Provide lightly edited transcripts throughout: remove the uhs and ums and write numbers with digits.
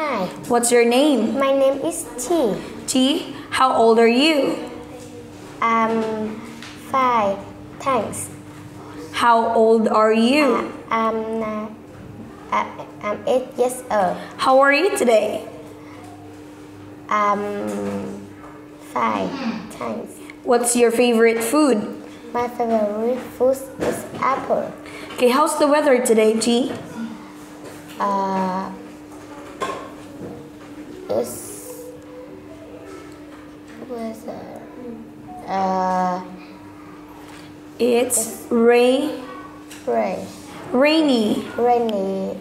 Hi. What's your name? My name is Chi. Chi, how old are you? I'm 5. Thanks. How old are you? I'm 8 years old. How are you today? I'm 5. Thanks. What's your favorite food? My favorite food is apple. Okay, how's the weather today, Chi? It's weather. It's rainy and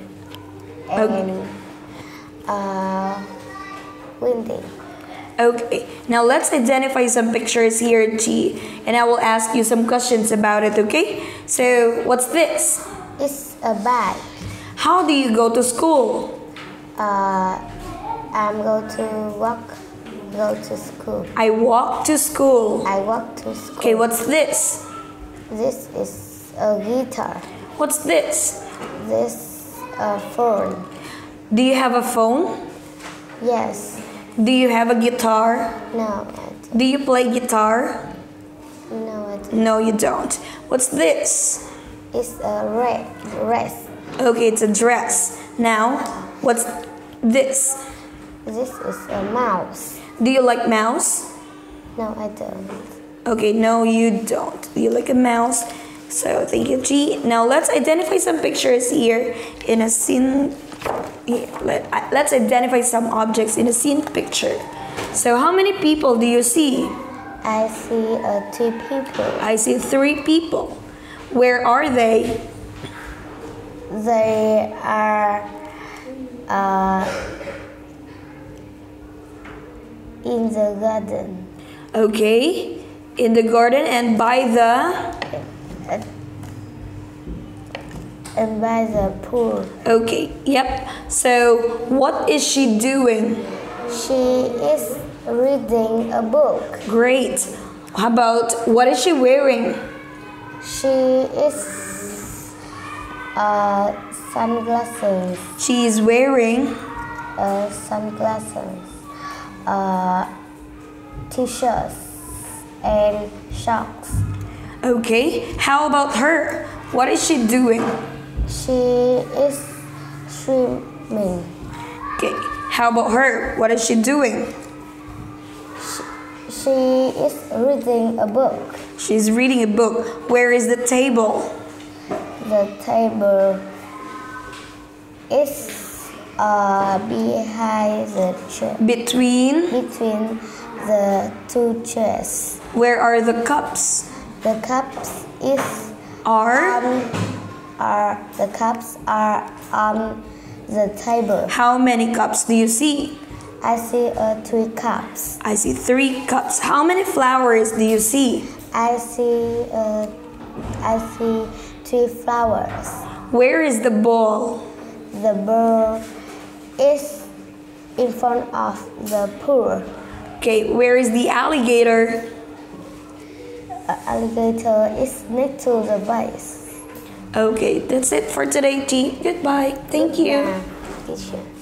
windy. Okay, now let's identify some pictures here, Chi, and I will ask you some questions about it, okay? So, what's this? It's a bag. How do you go to school? I go to school. I walk to school. I walk to school. Okay, what's this? This is a guitar. What's this? This is a phone. Do you have a phone? Yes. Do you have a guitar? No, I don't. Do you play guitar? No, I don't. No, you don't. What's this? It's a red dress. Okay, it's a dress. Now, what's this? This is a mouse. Do you like mouse? No, I don't. Okay, no, you don't. Do you like a mouse? So, thank you, Chi. Now, let's identify some pictures here in a scene. Let's identify some objects in a scene picture. So, how many people do you see? I see 2 people. I see 3 people. Where are they? They are in the garden. Okay, in the garden and by the? And by the pool. Okay, yep. So, what is she doing? She is reading a book. Great. How about, what is she wearing? She is sunglasses. She is wearing sunglasses, t-shirts, and socks. Okay, how about her? What is she doing? She is swimming. Okay. How about her? What is she doing? She is reading a book. She's reading a book. Where is the table? The table is behind the chair. Between the 2 chairs. Where are the cups? The cups are on the table. How many cups do you see? I see 3 cups. I see 3 cups. How many flowers do you see? I see 3 flowers. Where is the ball? The ball is in front of the pool. Okay, where is the alligator? Alligator is next to the base. Okay, that's it for today, Chi. Goodbye. Thank you. Yeah,